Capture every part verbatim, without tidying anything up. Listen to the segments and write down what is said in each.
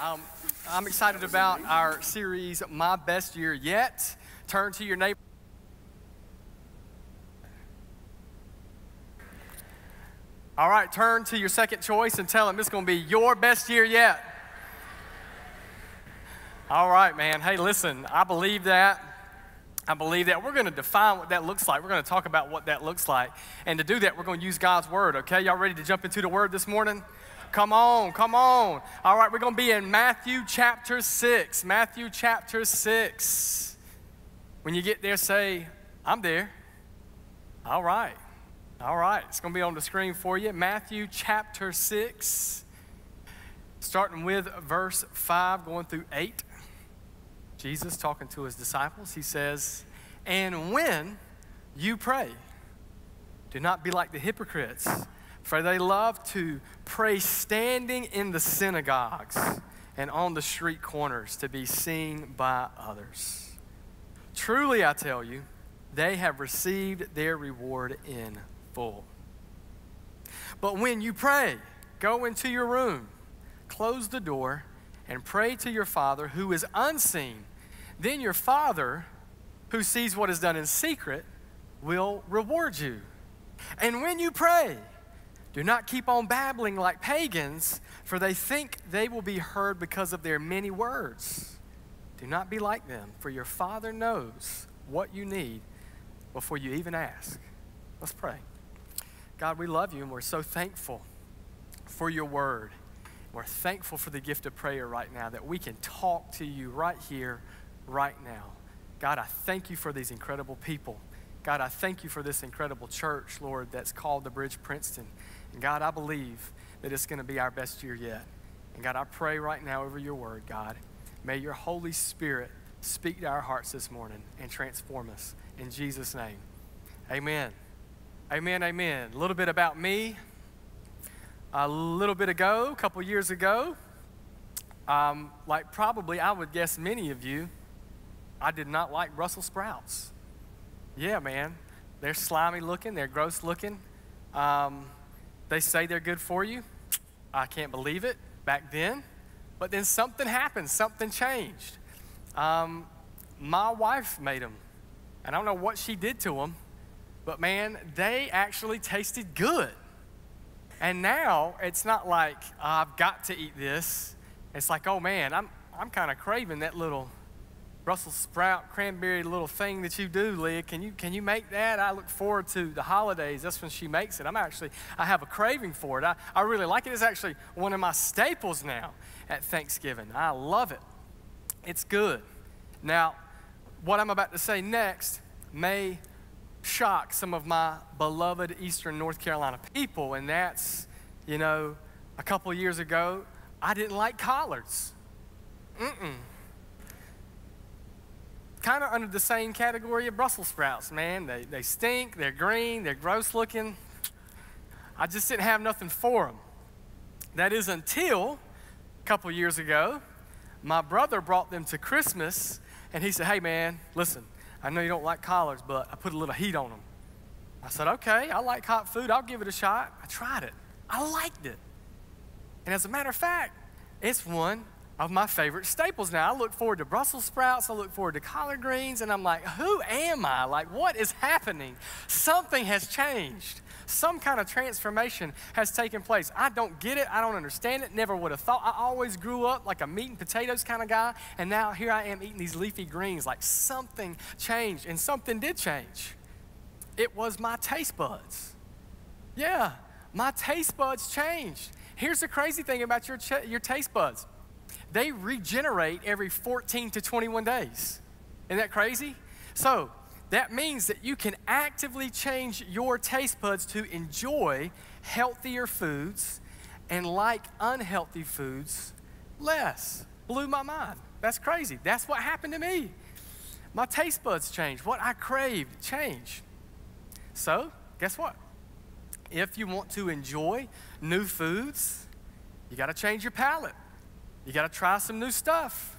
Um, I'm excited about our series, My Best Year Yet. Turn to your neighbor. All right, turn to your second choice and tell him it's going to be your best year yet. All right, man. Hey, listen, I believe that. I believe that. We're going to define what that looks like. We're going to talk about what that looks like. And to do that, we're going to use God's word, okay? Y'all ready to jump into the word this morning? Come on, come on. All right, we're going to be in Matthew chapter six. Matthew chapter six. When you get there, say, I'm there. All right. All right. It's going to be on the screen for you. Matthew chapter six, starting with verse five, going through eight. Jesus, talking to his disciples, he says, and when you pray, do not be like the hypocrites, for they love to pray standing in the synagogues and on the street corners to be seen by others. Truly, I tell you, they have received their reward in full. But when you pray, go into your room, close the door, and pray to your Father who is unseen. Then your Father, who sees what is done in secret, will reward you. And when you pray, do not keep on babbling like pagans, for they think they will be heard because of their many words. Do not be like them, for your Father knows what you need before you even ask. Let's pray. God, we love you, and we're so thankful for your word. We're thankful for the gift of prayer right now, that we can talk to you right here, right now. God, I thank you for these incredible people. God, I thank you for this incredible church, Lord, that's called The Bridge Princeton. And God, I believe that it's going to be our best year yet. And God, I pray right now over your word, God. May your Holy Spirit speak to our hearts this morning and transform us. In Jesus' name, amen. Amen, amen. A little bit about me. A little bit ago, a couple years ago, um, like probably I would guess many of you, I did not like Brussels sprouts. Yeah, man. They're slimy looking. They're gross looking. Um, they say they're good for you. I can't believe it back then. But then something happened. Something changed. Um, my wife made them. And I don't know what she did to them. But, man, they actually tasted good. And now it's not like uh, I've got to eat this. It's like, oh man, I'm I'm kind of craving that little Brussels sprout cranberry little thing that you do, Leah. Can you can you make that? I look forward to the holidays. That's when she makes it. I'm actually I have a craving for it. I, I really like it. It's actually one of my staples now at Thanksgiving. I love it. It's good. Now, what I'm about to say next may shock some of my beloved Eastern North Carolina people, and that's, you know, a couple years ago, I didn't like collards. Mm-mm. Kind of under the same category of Brussels sprouts, man. They, they stink, they're green, they're gross looking. I just didn't have nothing for them. That is until a couple years ago, my brother brought them to Christmas, and he said, hey, man, listen, I know you don't like collards, but I put a little heat on them. I said, okay, I like hot food. I'll give it a shot. I tried it. I liked it. And as a matter of fact, it's one of my favorite staples now. I look forward to Brussels sprouts. I look forward to collard greens. And I'm like, who am I? Like, what is happening? Something has changed. Some kind of transformation has taken place. I don't get it. I don't understand it. Never would have thought. I always grew up like a meat and potatoes kind of guy. And now here I am eating these leafy greens. Like, something changed. And something did change. It was my taste buds. Yeah, my taste buds changed. Here's the crazy thing about your, your taste buds. They regenerate every fourteen to twenty-one days. Isn't that crazy? So that means that you can actively change your taste buds to enjoy healthier foods and like unhealthy foods less. Blew my mind. That's crazy. That's what happened to me. My taste buds changed. What I craved changed. So guess what? If you want to enjoy new foods, you got to change your palate. You got to try some new stuff.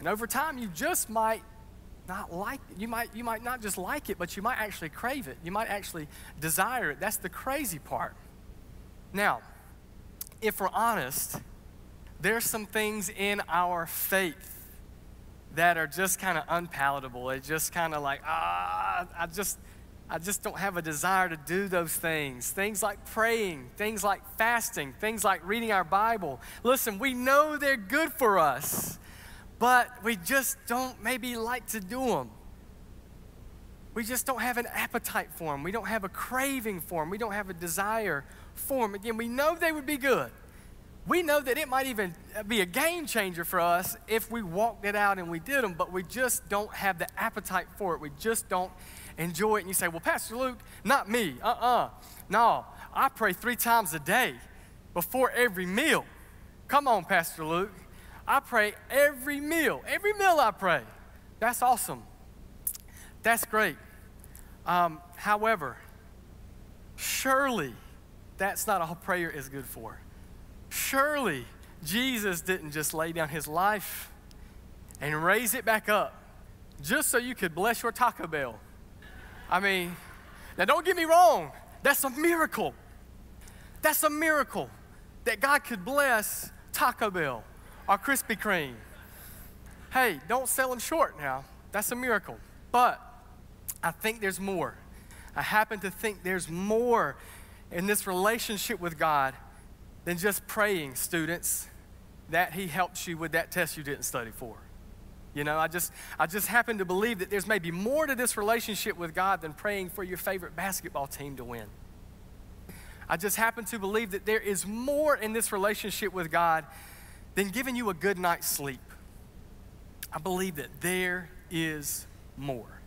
And over time, you just might not like it. You might, you might not just like it, but you might actually crave it. You might actually desire it. That's the crazy part. Now, if we're honest, there's some things in our faith that are just kind of unpalatable. It's just kind of like, ah, I just, I just don't have a desire to do those things. Things like praying, things like fasting, things like reading our Bible. Listen, we know they're good for us, but we just don't maybe like to do them. We just don't have an appetite for them. We don't have a craving for them. We don't have a desire for them. Again, we know they would be good. We know that it might even be a game changer for us if we walked it out and we did them, but we just don't have the appetite for it. We just don't enjoy it. And you say, well, Pastor Luke, not me. Uh-uh. No, I pray three times a day before every meal. Come on, Pastor Luke. I pray every meal. Every meal I pray. That's awesome. That's great. Um, however, surely that's not all prayer is good for. Surely Jesus didn't just lay down his life and raise it back up just so you could bless your Taco Bell. I mean, now don't get me wrong. That's a miracle. That's a miracle that God could bless Taco Bell or Krispy Kreme. Hey, don't sell them short now. That's a miracle. But I think there's more. I happen to think there's more in this relationship with God than just praying, students, that he helps you with that test you didn't study for. You know, I just, I just happen to believe that there's maybe more to this relationship with God than praying for your favorite basketball team to win. I just happen to believe that there is more in this relationship with God than giving you a good night's sleep. I believe that there is more.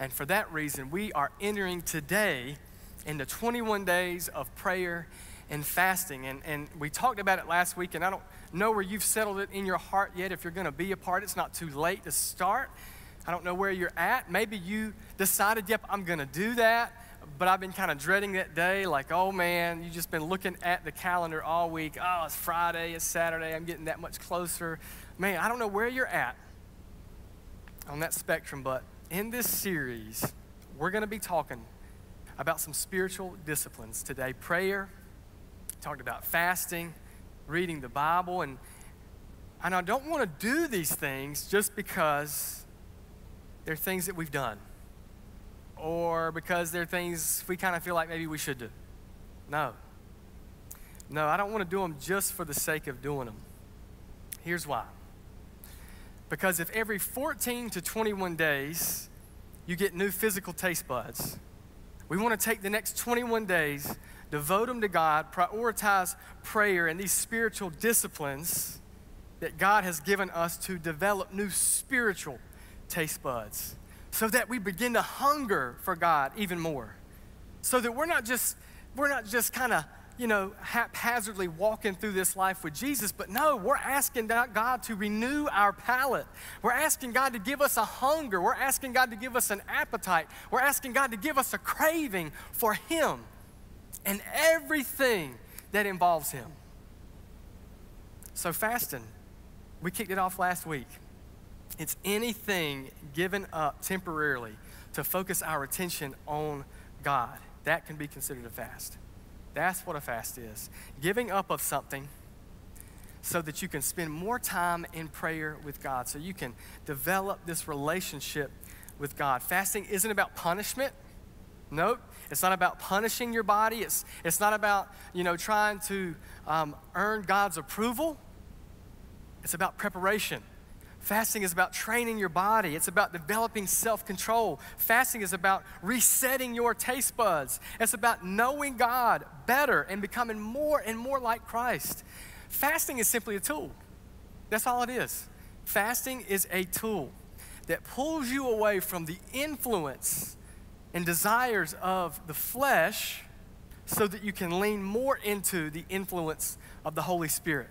And for that reason, we are entering today into twenty-one days of prayer and fasting. And, and we talked about it last week, and I don't know where you've settled it in your heart yet. If you're going to be a part, it's not too late to start. I don't know where you're at. Maybe you decided, yep, I'm going to do that, but I've been kind of dreading that day, like, oh, man, you've just been looking at the calendar all week. Oh, it's Friday, it's Saturday, I'm getting that much closer. Man, I don't know where you're at on that spectrum, but in this series, we're going to be talking about some spiritual disciplines today. Prayer, talked about fasting, reading the Bible, and, and I don't want to do these things just because they're things that we've done or because they're things we kind of feel like maybe we should do. No. No, I don't want to do them just for the sake of doing them. Here's why. Because if every fourteen to twenty-one days you get new physical taste buds, we want to take the next twenty-one days, devote them to God, prioritize prayer and these spiritual disciplines that God has given us to develop new spiritual taste buds so that we begin to hunger for God even more. So that we're not just, we're not just kind of, you know, haphazardly walking through this life with Jesus, but no, we're asking God to renew our palate. We're asking God to give us a hunger. We're asking God to give us an appetite. We're asking God to give us a craving for him and everything that involves him. So fasting, we kicked it off last week. It's anything given up temporarily to focus our attention on God. That can be considered a fast. That's what a fast is, giving up of something so that you can spend more time in prayer with God, so you can develop this relationship with God. Fasting isn't about punishment. Nope, it's not about punishing your body. It's, it's not about, you know, trying to um, earn God's approval. It's about preparation. Fasting is about training your body. It's about developing self-control. Fasting is about resetting your taste buds. It's about knowing God better and becoming more and more like Christ. Fasting is simply a tool. That's all it is. Fasting is a tool that pulls you away from the influence and desires of the flesh so that you can lean more into the influence of the Holy Spirit.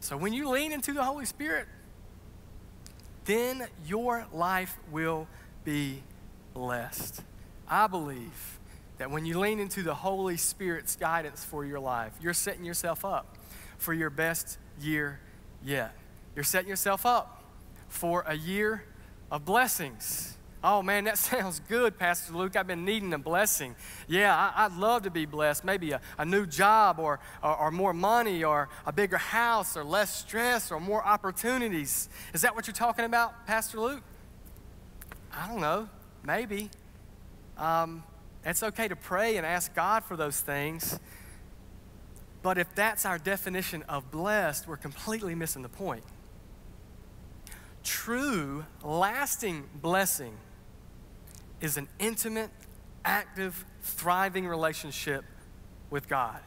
So when you lean into the Holy Spirit, then your life will be blessed. I believe that when you lean into the Holy Spirit's guidance for your life, you're setting yourself up for your best year yet. You're setting yourself up for a year of blessings, Oh, man, that sounds good, Pastor Luke. I've been needing a blessing. Yeah, I, I'd love to be blessed. Maybe a, a new job or, or, or more money or a bigger house or less stress or more opportunities. Is that what you're talking about, Pastor Luke? I don't know. Maybe. Um, it's okay to pray and ask God for those things. But if that's our definition of blessed, we're completely missing the point. True, lasting blessing is an intimate, active, thriving relationship with God.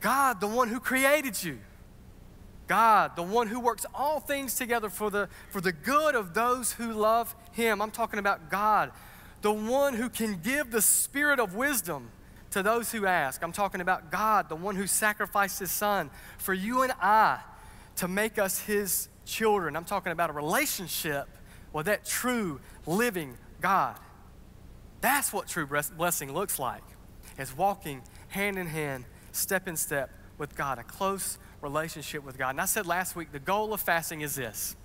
God, the one who created you. God, the one who works all things together for the, for the good of those who love him. I'm talking about God, the one who can give the spirit of wisdom to those who ask. I'm talking about God, the one who sacrificed his son for you and I to make us his children. I'm talking about a relationship with that true, living God. That's what true blessing looks like, is walking hand in hand, step in step with God, a close relationship with God. And I said last week, the goal of fasting is this.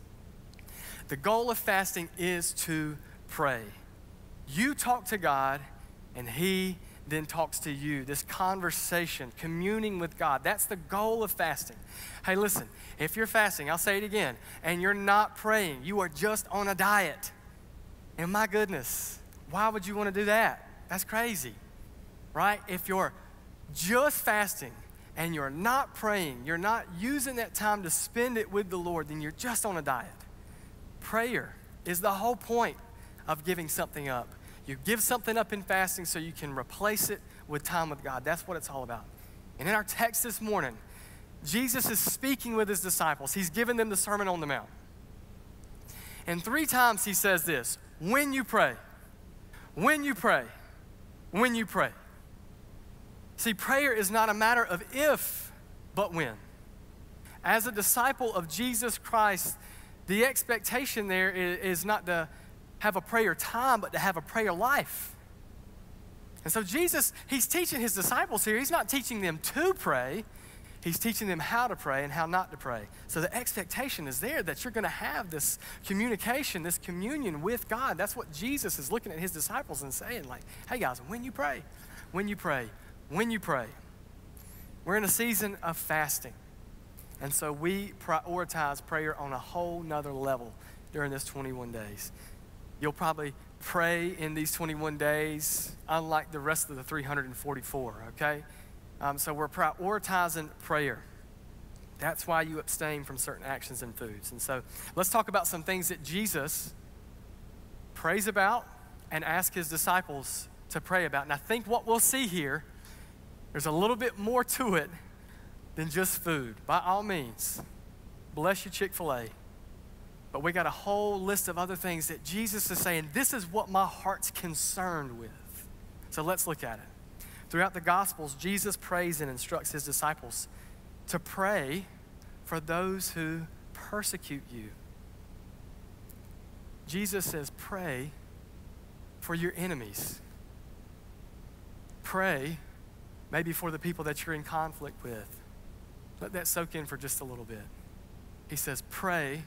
The goal of fasting is to pray. You talk to God, and he then talks to you. This conversation, communing with God, that's the goal of fasting. Hey, listen, if you're fasting, I'll say it again, and you're not praying, you are just on a diet. And my goodness, why would you want to do that? That's crazy, right? If you're just fasting and you're not praying, you're not using that time to spend it with the Lord, then you're just on a diet. Prayer is the whole point of giving something up. You give something up in fasting so you can replace it with time with God. That's what it's all about. And in our text this morning, Jesus is speaking with his disciples. He's giving them the Sermon on the Mount. And three times he says this, when you pray, when you pray, when you pray. See, prayer is not a matter of if, but when. As a disciple of Jesus Christ, the expectation there is not to have a prayer time, but to have a prayer life. And so Jesus, he's teaching his disciples here. He's not teaching them to pray. He's teaching them how to pray and how not to pray. So the expectation is there that you're going to have this communication, this communion with God. That's what Jesus is looking at his disciples and saying, like, hey, guys, when you pray, when you pray, when you pray. We're in a season of fasting. And so we prioritize prayer on a whole nother level during this twenty-one days. You'll probably pray in these twenty-one days, unlike the rest of the three hundred forty-four, okay? Um, so we're prioritizing prayer. That's why you abstain from certain actions and foods. And so let's talk about some things that Jesus prays about and asks his disciples to pray about. And I think what we'll see here, there's a little bit more to it than just food. By all means, bless you, Chick-fil-A. But we got a whole list of other things that Jesus is saying, this is what my heart's concerned with. So let's look at it. Throughout the Gospels, Jesus prays and instructs his disciples to pray for those who persecute you. Jesus says, pray for your enemies. Pray maybe for the people that you're in conflict with. Let that soak in for just a little bit. He says, pray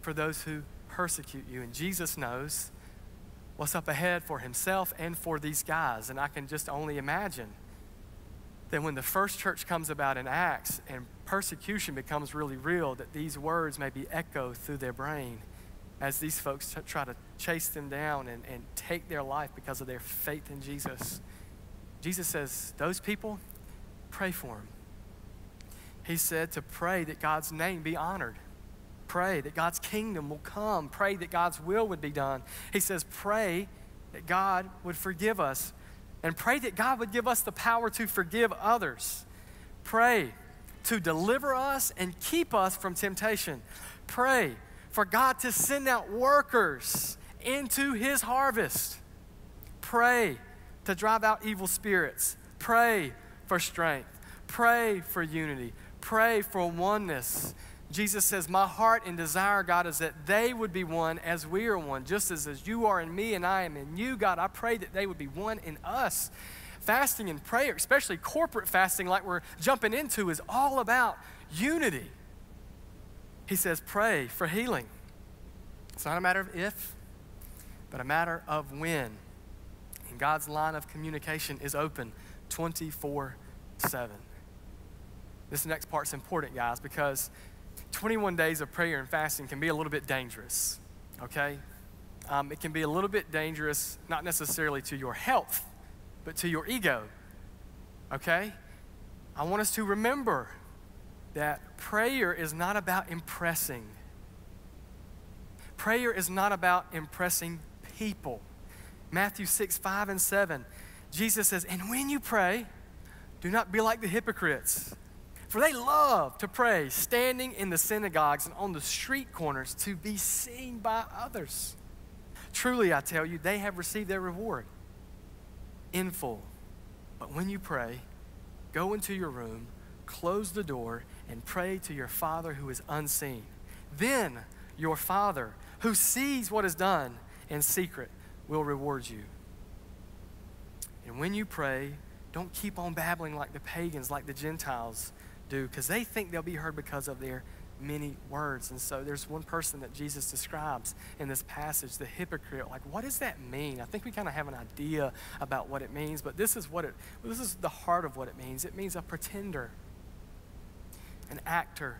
for those who persecute you. And Jesus knows what's up ahead for himself and for these guys. And I can just only imagine that when the first church comes about in Acts and persecution becomes really real, that these words maybe echo through their brain as these folks try to chase them down and, and take their life because of their faith in Jesus. Jesus says, those people, pray for them. He said to pray that God's name be honored. Pray that God's kingdom will come. Pray that God's will would be done. He says, pray that God would forgive us and pray that God would give us the power to forgive others. Pray to deliver us and keep us from temptation. Pray for God to send out workers into his harvest. Pray to drive out evil spirits. Pray for strength. Pray for unity. Pray for oneness. Jesus says, my heart and desire, God, is that they would be one as we are one, just as, as you are in me and I am in you, God. I pray that they would be one in us. Fasting and prayer, especially corporate fasting like we're jumping into, is all about unity. He says, pray for healing. It's not a matter of if, but a matter of when. And God's line of communication is open twenty-four seven. This next part's important, guys, because twenty-one days of prayer and fasting can be a little bit dangerous, okay? Um, it can be a little bit dangerous, not necessarily to your health, but to your ego, okay? I want us to remember that prayer is not about impressing. Prayer is not about impressing people. Matthew six, five, and seven, Jesus says, "And when you pray, do not be like the hypocrites, for they love to pray, standing in the synagogues and on the street corners to be seen by others. Truly, I tell you, they have received their reward in full. But when you pray, go into your room, close the door, and pray to your Father who is unseen. Then your Father, who sees what is done in secret, will reward you. And when you pray, don't keep on babbling like the pagans, like the Gentiles do, because they think they'll be heard because of their many words." And so there's one person that Jesus describes in this passage, the hypocrite. Like, what does that mean? I think we kind of have an idea about what it means, but this is what it, this is the heart of what it means. It means a pretender, an actor,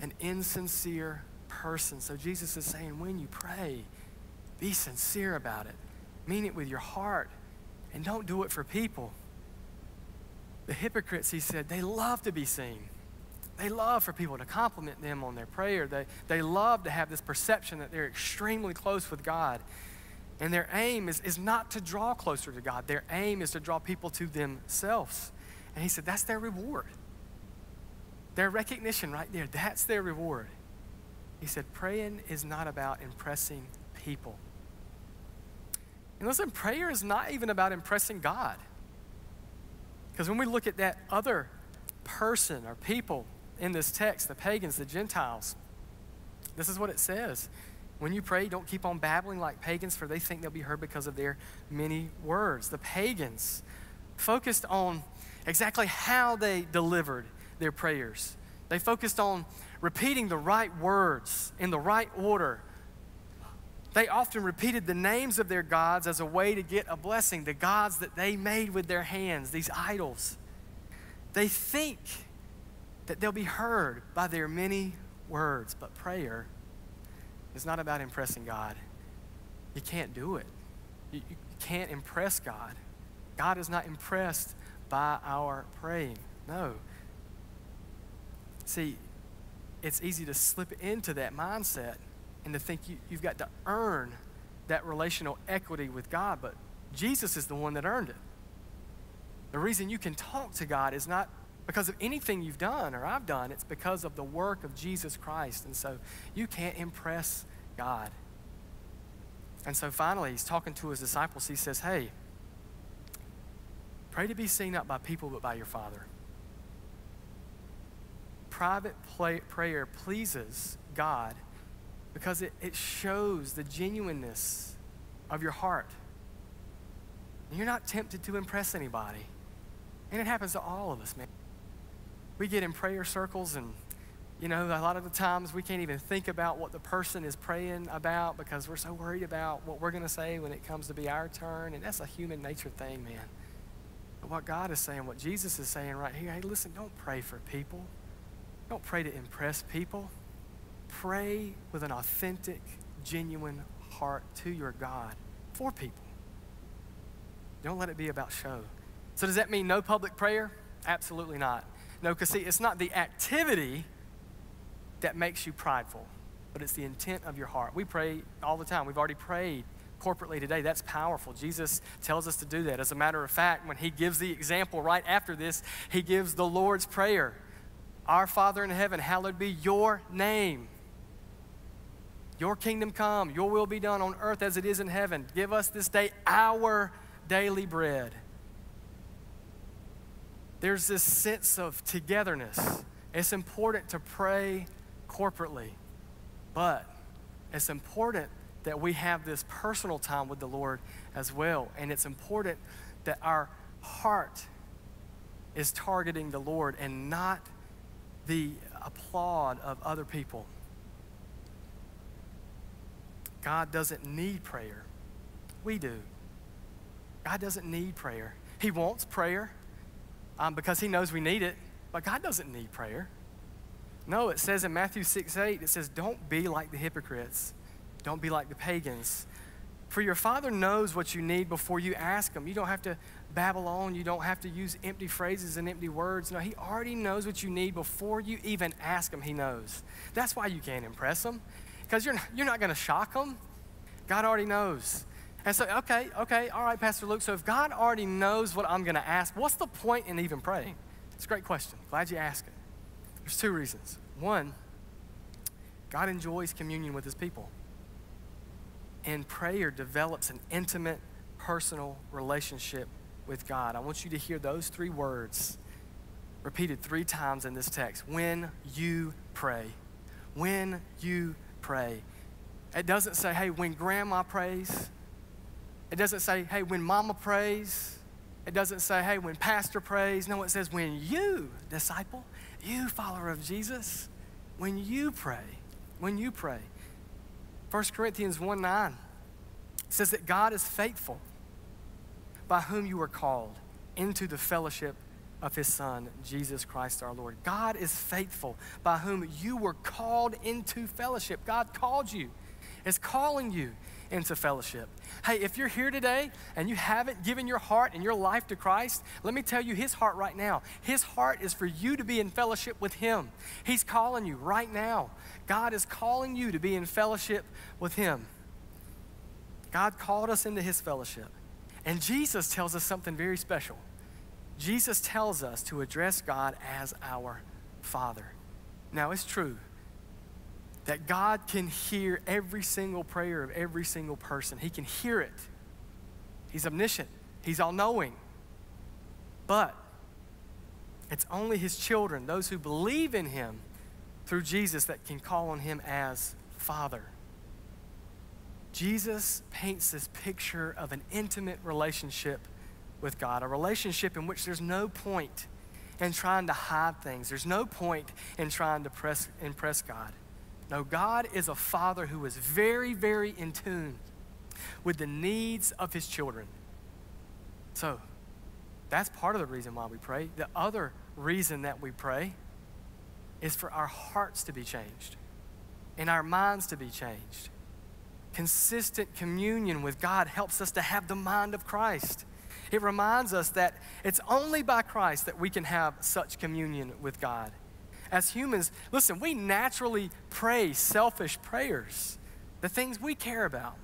an insincere person. So Jesus is saying, when you pray, be sincere about it. Mean it with your heart, and don't do it for people. The hypocrites, he said, they love to be seen. They love for people to compliment them on their prayer. They, they love to have this perception that they're extremely close with God. And their aim is, is not to draw closer to God. Their aim is to draw people to themselves. And he said, that's their reward. Their recognition right there, that's their reward. He said, praying is not about impressing people. And listen, prayer is not even about impressing God. Because when we look at that other person or people in this text, the pagans, the Gentiles, this is what it says. When you pray, don't keep on babbling like pagans, for they think they'll be heard because of their many words. The pagans focused on exactly how they delivered their prayers. They focused on repeating the right words in the right order. They often repeated the names of their gods as a way to get a blessing, the gods that they made with their hands, these idols. They think that they'll be heard by their many words, but prayer is not about impressing God. You can't do it. You, you can't impress God. God is not impressed by our praying, no. See, it's easy to slip into that mindset and to think you, you've got to earn that relational equity with God, but Jesus is the one that earned it. The reason you can talk to God is not because of anything you've done or I've done, it's because of the work of Jesus Christ, and so you can't impress God. And so finally, he's talking to his disciples. He says, hey, pray to be seen not by people but by your Father. Private prayer pleases God because it, it shows the genuineness of your heart. And you're not tempted to impress anybody. And it happens to all of us, man. We get in prayer circles and, you know, a lot of the times we can't even think about what the person is praying about because we're so worried about what we're gonna say when it comes to be our turn, and that's a human nature thing, man. But what God is saying, what Jesus is saying right here, hey, listen, don't pray for people. Don't pray to impress people. Pray with an authentic, genuine heart to your God for people. Don't let it be about show. So does that mean no public prayer? Absolutely not. No, because see, it's not the activity that makes you prideful, but it's the intent of your heart. We pray all the time. We've already prayed corporately today. That's powerful. Jesus tells us to do that. As a matter of fact, when he gives the example right after this, he gives the Lord's Prayer. Our Father in heaven, hallowed be your name. Your kingdom come, your will be done on earth as it is in heaven. Give us this day our daily bread. There's this sense of togetherness. It's important to pray corporately, but it's important that we have this personal time with the Lord as well. And it's important that our heart is targeting the Lord and not the applaud of other people. God doesn't need prayer. we do. God doesn't need prayer. He wants prayer um, because he knows we need it, but God doesn't need prayer. No, it says in Matthew six eight, it says, don't be like the hypocrites. Don't be like the pagans. For your Father knows what you need before you ask him. You don't have to babble on. You don't have to use empty phrases and empty words. No, he already knows what you need before you even ask him. He knows. That's why you can't impress him, because you're, you're not going to shock him. God already knows. And so, okay, okay, all right, Pastor Luke, so if God already knows what I'm going to ask, what's the point in even praying? It's a great question. Glad you asked it. There's two reasons. One, God enjoys communion with his people. And prayer develops an intimate, personal relationship with God. I want you to hear those three words repeated three times in this text. When you pray. When you pray. It doesn't say, hey, when grandma prays. It doesn't say, hey, when mama prays. It doesn't say, hey, when pastor prays. No, it says, when you, disciple, you, follower of Jesus, when you pray, when you pray. First Corinthians one nine says that God is faithful, by whom you were called into the fellowship of his Son, Jesus Christ our Lord. God is faithful, by whom you were called into fellowship. God called you, is calling you into fellowship. Hey, if you're here today and you haven't given your heart and your life to Christ, let me tell you his heart right now. His heart is for you to be in fellowship with him. He's calling you right now. God is calling you to be in fellowship with him. God called us into his fellowship. And Jesus tells us something very special. Jesus tells us to address God as our Father. Now, it's true that God can hear every single prayer of every single person. He can hear it. He's omniscient. He's all-knowing. But it's only his children, those who believe in him through Jesus, that can call on him as Father. Jesus paints this picture of an intimate relationship with God, a relationship in which there's no point in trying to hide things. There's no point in trying to press, impress God. No, God is a Father who is very, very in tune with the needs of his children. So that's part of the reason why we pray. The other reason that we pray is for our hearts to be changed and our minds to be changed. Consistent communion with God helps us to have the mind of Christ. It reminds us that it's only by Christ that we can have such communion with God. As humans, listen, we naturally pray selfish prayers, the things we care about.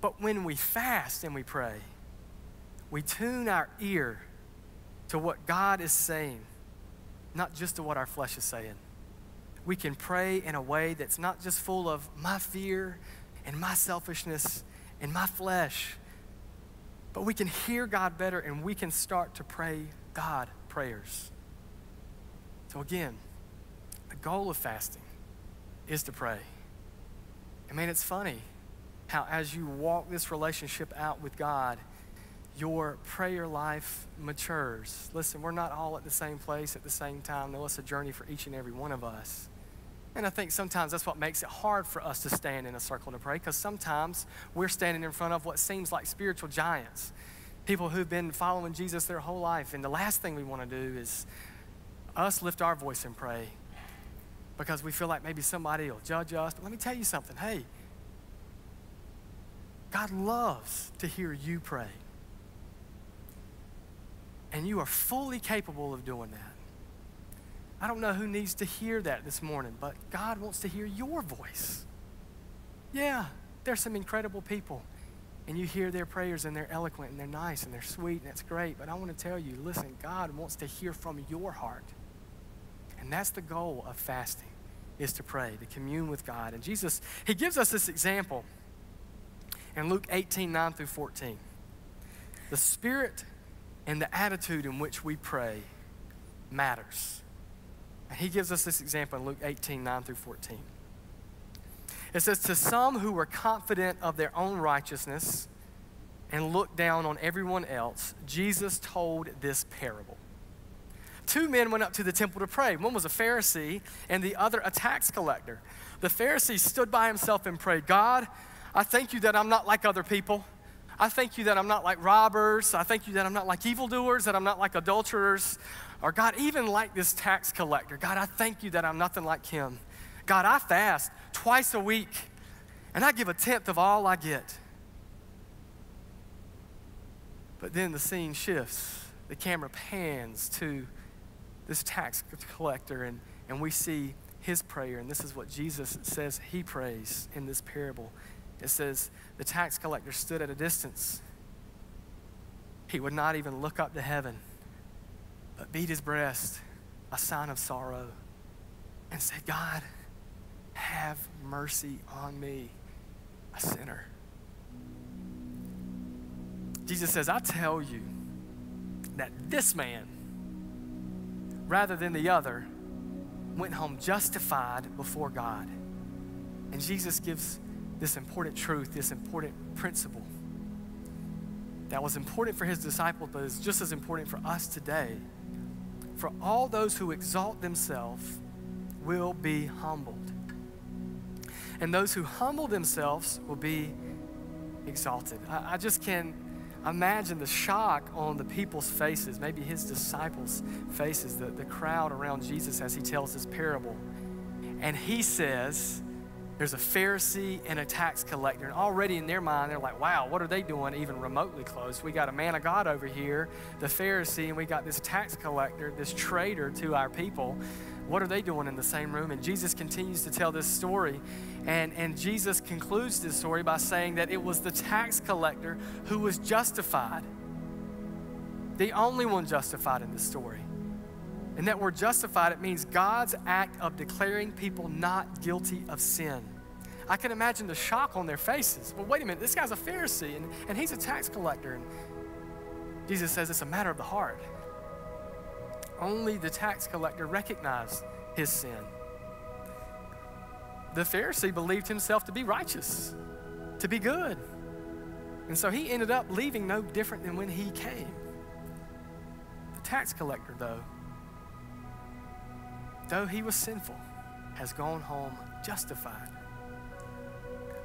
But when we fast and we pray, we tune our ear to what God is saying, not just to what our flesh is saying. We can pray in a way that's not just full of my fear and my selfishness and my flesh, but we can hear God better and we can start to pray God prayers. So again, the goal of fasting is to pray. I mean, it's funny how as you walk this relationship out with God, your prayer life matures. Listen, we're not all at the same place at the same time. No, it's a journey for each and every one of us. And I think sometimes that's what makes it hard for us to stand in a circle to pray, because sometimes we're standing in front of what seems like spiritual giants, people who've been following Jesus their whole life. And the last thing we want to do is us lift our voice and pray because we feel like maybe somebody will judge us. But let me tell you something. Hey, God loves to hear you pray. And you are fully capable of doing that. I don't know who needs to hear that this morning, but God wants to hear your voice. Yeah, there's some incredible people, and you hear their prayers, and they're eloquent, and they're nice, and they're sweet, and that's great. But I want to tell you, listen, God wants to hear from your heart. And that's the goal of fasting, is to pray, to commune with God. And Jesus, he gives us this example in Luke eighteen, nine through fourteen. The spirit and the attitude in which we pray matters. And he gives us this example in Luke eighteen, nine through fourteen. It says, to some who were confident of their own righteousness and looked down on everyone else, Jesus told this parable. Two men went up to the temple to pray. One was a Pharisee and the other a tax collector. The Pharisee stood by himself and prayed, God, I thank you that I'm not like other people. I thank you that I'm not like robbers. I thank you that I'm not like evildoers, that I'm not like adulterers, or God, even like this tax collector. God, I thank you that I'm nothing like him. God, I fast twice a week, and I give a tenth of all I get. But then the scene shifts. The camera pans to this tax collector, and, and we see his prayer, and this is what Jesus says he prays in this parable. It says, the tax collector stood at a distance. He would not even look up to heaven, but beat his breast, a sign of sorrow, and said, God, have mercy on me, a sinner. Jesus says, I tell you that this man, rather than the other, went home justified before God. And Jesus gives this important truth, this important principle that was important for his disciples, but is just as important for us today. For all those who exalt themselves will be humbled, and those who humble themselves will be exalted. I, I just can imagine the shock on the people's faces, maybe his disciples' faces, the, the crowd around Jesus as he tells this parable. And he says, there's a Pharisee and a tax collector. And already in their mind, they're like, wow, what are they doing even remotely close? We got a man of God over here, the Pharisee, and we got this tax collector, this traitor to our people. What are they doing in the same room? And Jesus continues to tell this story. And, and Jesus concludes this story by saying that it was the tax collector who was justified, the only one justified in this story. And that we're justified, it means God's act of declaring people not guilty of sin. I can imagine the shock on their faces. Well, wait a minute, this guy's a Pharisee, and, and he's a tax collector. And Jesus says it's a matter of the heart. Only the tax collector recognized his sin. The Pharisee believed himself to be righteous, to be good. And so he ended up leaving no different than when he came. The tax collector, though, though he was sinful, has gone home justified.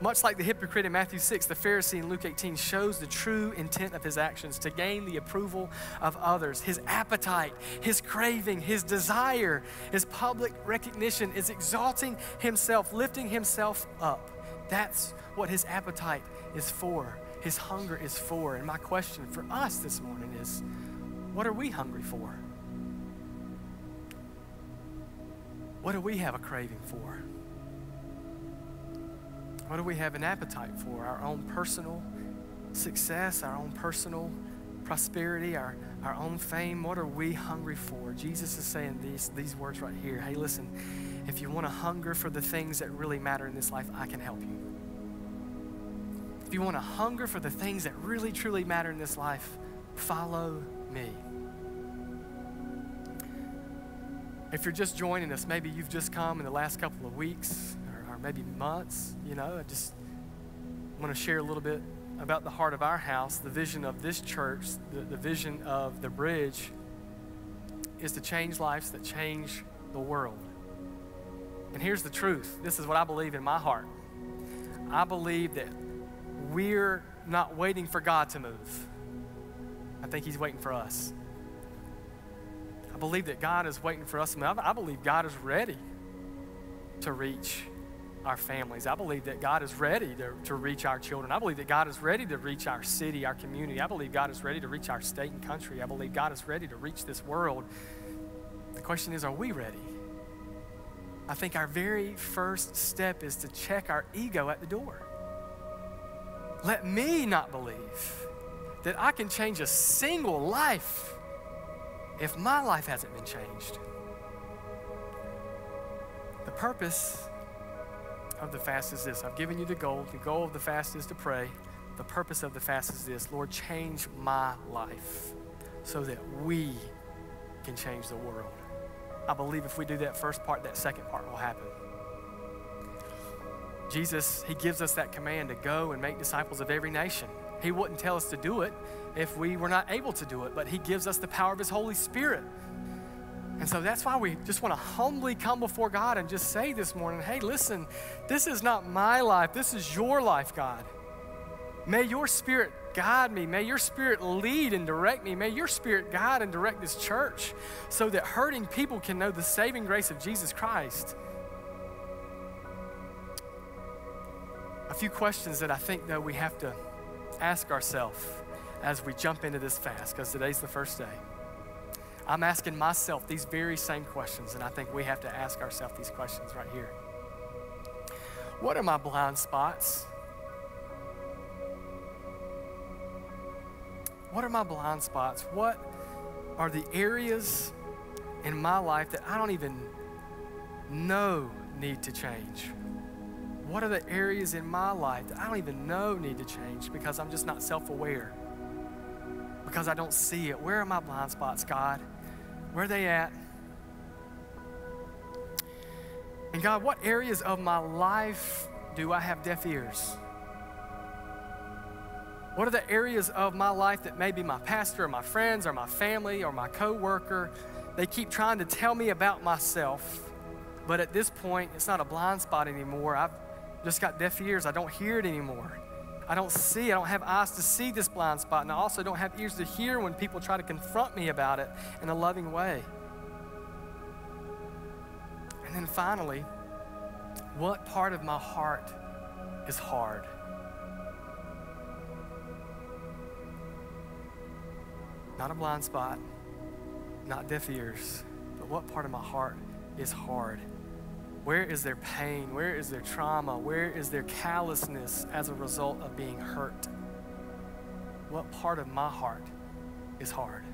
Much like the hypocrite in Matthew six, the Pharisee in Luke eighteen shows the true intent of his actions to gain the approval of others. His appetite, his craving, his desire, his public recognition is exalting himself, lifting himself up. That's what his appetite is for, his hunger is for. And my question for us this morning is, what are we hungry for? What do we have a craving for? What do we have an appetite for? Our own personal success, our own personal prosperity, our, our own fame. What are we hungry for? Jesus is saying these, these words right here. Hey, listen, if you want to hunger for the things that really matter in this life, I can help you. If you want to hunger for the things that really, truly matter in this life, follow me. If you're just joining us, maybe you've just come in the last couple of weeks or, or maybe months, you know, I just want to share a little bit about the heart of our house. The vision of this church, the, the vision of The Bridge is to change lives that change the world. And here's the truth. This is what I believe in my heart. I believe that we're not waiting for God to move. I think he's waiting for us. I believe that God is waiting for us. I, mean, I believe God is ready to reach our families. I believe that God is ready to, to reach our children. I believe that God is ready to reach our city, our community. I believe God is ready to reach our state and country. I believe God is ready to reach this world. The question is, are we ready? I think our very first step is to check our ego at the door. Let me not believe that I can change a single life if my life hasn't been changed. The purpose of the fast is this. I've given you the goal. The goal of the fast is to pray. The purpose of the fast is this. Lord, change my life so that we can change the world. I believe if we do that first part, that second part will happen. Jesus, he gives us that command to go and make disciples of every nation. He wouldn't tell us to do it if we were not able to do it, but he gives us the power of his Holy Spirit And so that's why we just want to humbly come before God and just say this morning, hey, listen, this is not my life. This is your life, God. May your Spirit guide me. May your Spirit lead and direct me. May your Spirit guide and direct this church so that hurting people can know the saving grace of Jesus Christ. A few questions that I think, though, we have to ask ourselves as we jump into this fast, because today's the first day. I'm asking myself these very same questions, and I think we have to ask ourselves these questions right here. What are my blind spots? What are my blind spots? What are the areas in my life that I don't even know need to change? What are the areas in my life that I don't even know need to change because I'm just not self-aware, because I don't see it? Where are my blind spots, God? Where are they at? And God, what areas of my life do I have deaf ears? What are the areas of my life that maybe my pastor or my friends or my family or my coworker, they keep trying to tell me about myself, but at this point, it's not a blind spot anymore. I've just got deaf ears. I don't hear it anymore. I don't see. I don't have eyes to see this blind spot, and I also don't have ears to hear when people try to confront me about it in a loving way. And then finally, what part of my heart is hard? Not a blind spot, not deaf ears, but what part of my heart is hard? Where is their pain? Where is their trauma? Where is their callousness as a result of being hurt? What part of my heart is hard?